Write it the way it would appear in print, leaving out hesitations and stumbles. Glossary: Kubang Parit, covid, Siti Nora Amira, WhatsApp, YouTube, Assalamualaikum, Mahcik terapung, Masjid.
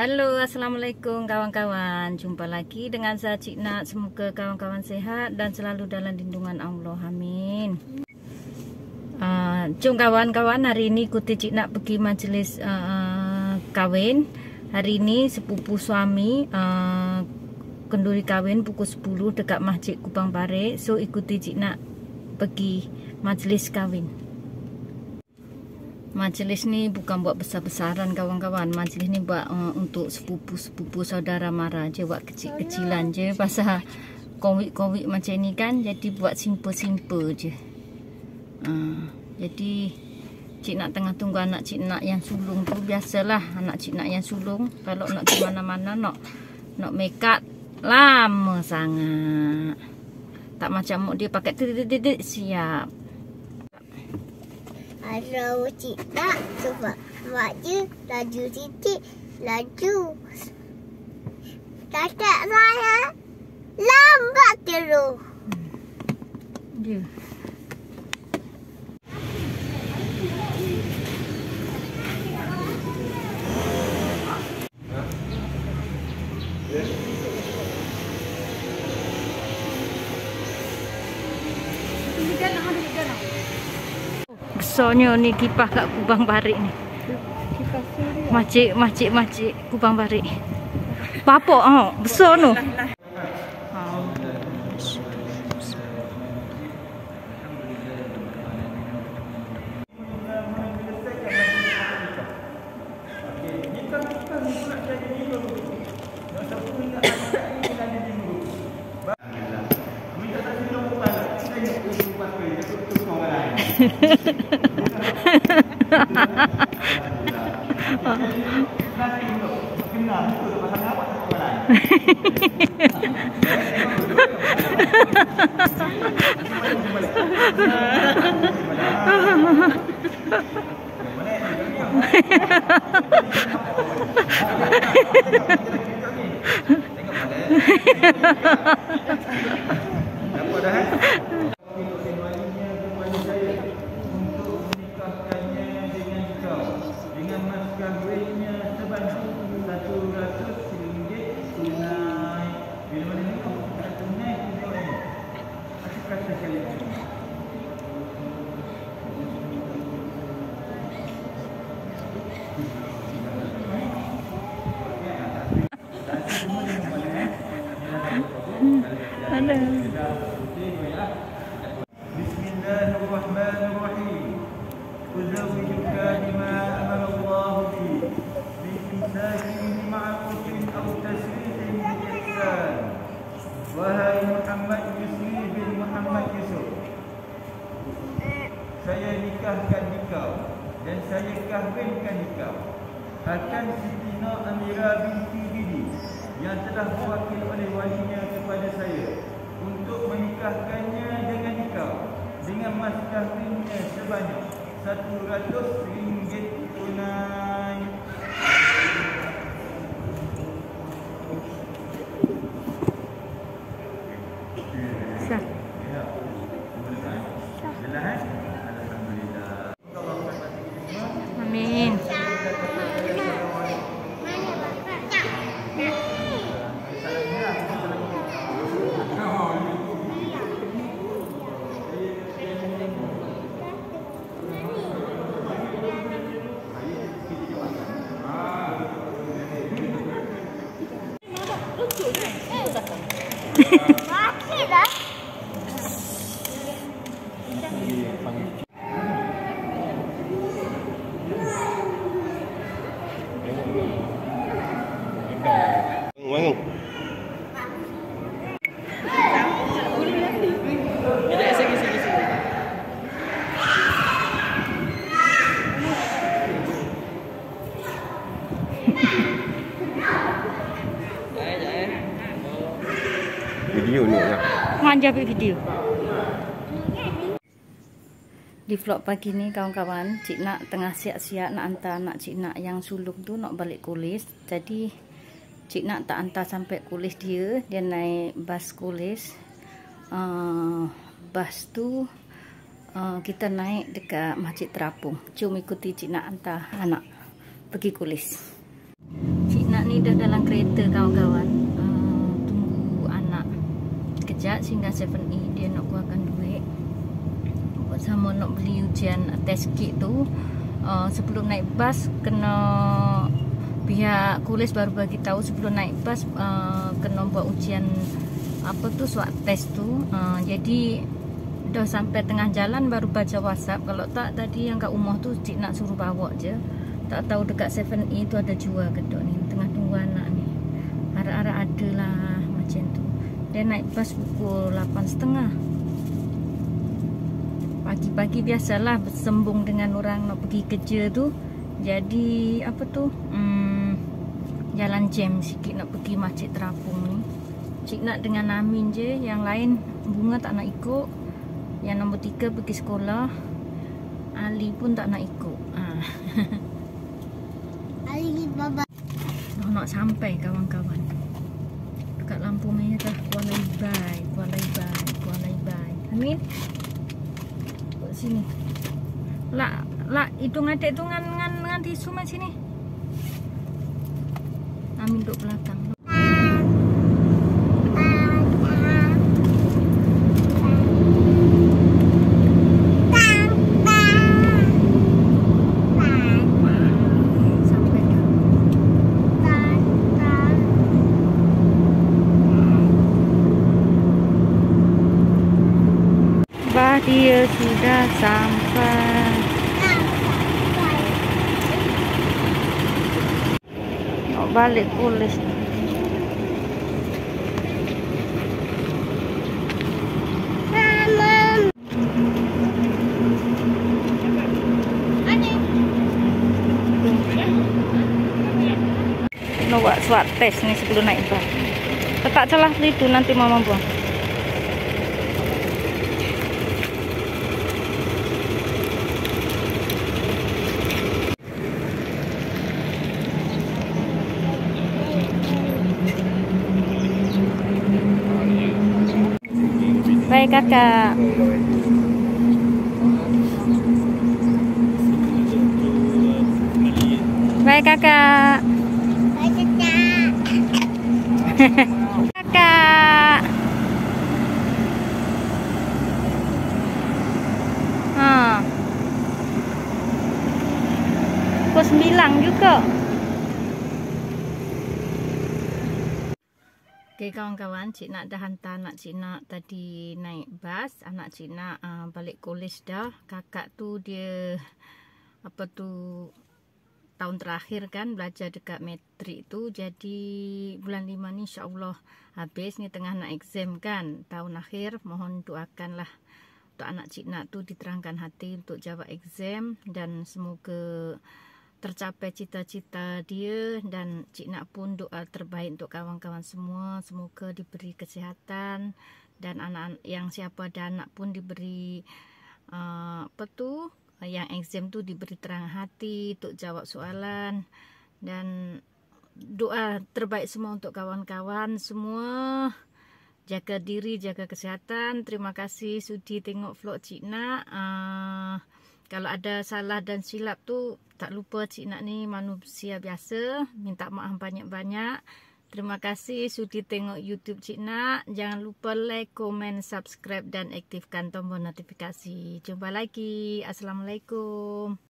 Halo, assalamualaikum kawan-kawan. Jumpa lagi dengan saya Cik Nat. Semoga kawan-kawan sehat dan selalu dalam lindungan Allah. Amin. Jom kawan-kawan, hari ini ikuti Cik Nat pergi majelis kawin. Hari ini sepupu suami kenduri kawin pukul 10 dekat Masjid Kubang Parit. So ikuti Cik Nat pergi majelis kawin. Majelis ni bukan buat besar-besaran kawan-kawan. Majelis ni buat untuk sepupu-sepupu saudara mara je, buat kecil-kecilan je. Pasal COVID-COVID macam ni kan, jadi buat simple-simple je. Jadi Cik Nak tengah tunggu anak Cik Nak yang sulung tu. Biasalah anak Cik Nak yang sulung, kalau nak ke mana-mana nak make up lama sangat. Tak macam mak dia pakai titik-titik siap. Kalau Cik Nak sebab mak dia laju titik, laju. Kakak saya lambat terus. Dia. Soalnya ni kipah kat Kubang Parit ni. Masjid Kubang Parit. Papok ah, besar tu. Saya nikahkan dikau dan saya kahwinkan dikau akan Siti Nora Amira binti Bidi yang telah diwakil oleh walinya kepada saya untuk menikahkannya dengan dikau dengan mas kahwinnya sebanyak RM100 tunai. Ambil video. Di vlog pagi ni kawan-kawan, Cik Nak tengah siap-siap nak hantar anak Cik Nak yang sulung tu nak balik kolej. Jadi Cik Nak tak hantar sampai kolej dia. Dia naik bas kolej. Bas tu kita naik dekat Mahcik Terapung. Jom ikuti Cik Nak hantar anak pergi kolej. Cik Nak ini udah dalam kereta kawan-kawan. Tunggu anak kejap sehingga 7E dia nak keluarkan duit sama nak beli ujian test kit tu. Sebelum naik bas kena pihak kulis baru bagi tahu sebelum naik bas kena buat ujian apa tu, swab test tu. Jadi dah sampai tengah jalan baru baca WhatsApp. Kalau tak tadi yang kat rumah tu cik nak suruh bawa je. Tak tahu dekat 7E tu ada jual ke tak ni. Tengah tunggu anak ni. Harap-harap ada lah macam tu. Dia naik bas pukul 8.30. Pagi-pagi biasalah bersembung dengan orang nak pergi kerja tu. Jadi apa tu, jalan jam sikit nak pergi Masjid Terapung ni. Cik nak dengan Amin je. Yang lain Bunga tak nak ikut. Yang nombor 3 pergi sekolah. Ali pun tak nak ikut. Ali baba. Dah nak sampai kawan-kawan. Dekat lampu merah Kuala Ibai, Kuala Ibai, Kuala Ibai. Amin. Kat sini. Lah, lah hitung adik tu dengan tisu main sini. Amin duduk belakang. Dia sudah sampai. Nak balik kulis. Nak buat swab test ni sebelum naik bas. Letak celah itu nanti mama buang. Baik kakak. Baik kakak. Baik kakak. Kakak. Pukul 9 juga. Okey kawan-kawan, cik nak dah hantar anak cik nak tadi naik bas. Anak cik nak balik kolej dah. Kakak tu dia apa tu tahun terakhir kan belajar dekat metrik tu. Jadi bulan 5 ni insya-Allah habis ni, tengah nak exam kan. Tahun akhir, mohon doakanlah untuk anak cik nak tu diterangkan hati untuk jawab exam dan semoga tercapai cita-cita dia. Dan cik nak pun doa terbaik untuk kawan-kawan semua, semoga diberi kesihatan dan anak-anak yang siapa ada anak pun diberi apa tu yang exam tu diberi terang hati untuk jawab soalan. Dan doa terbaik semua untuk kawan-kawan semua. Jaga diri, jaga kesihatan. Terima kasih sudi tengok vlog cik nak. Kalau ada salah dan silap tu, tak lupa cik nak ni manusia biasa. Minta maaf banyak-banyak. Terima kasih sudi tengok YouTube cik nak. Jangan lupa like, komen, subscribe dan aktifkan tombol notifikasi. Jumpa lagi. Assalamualaikum.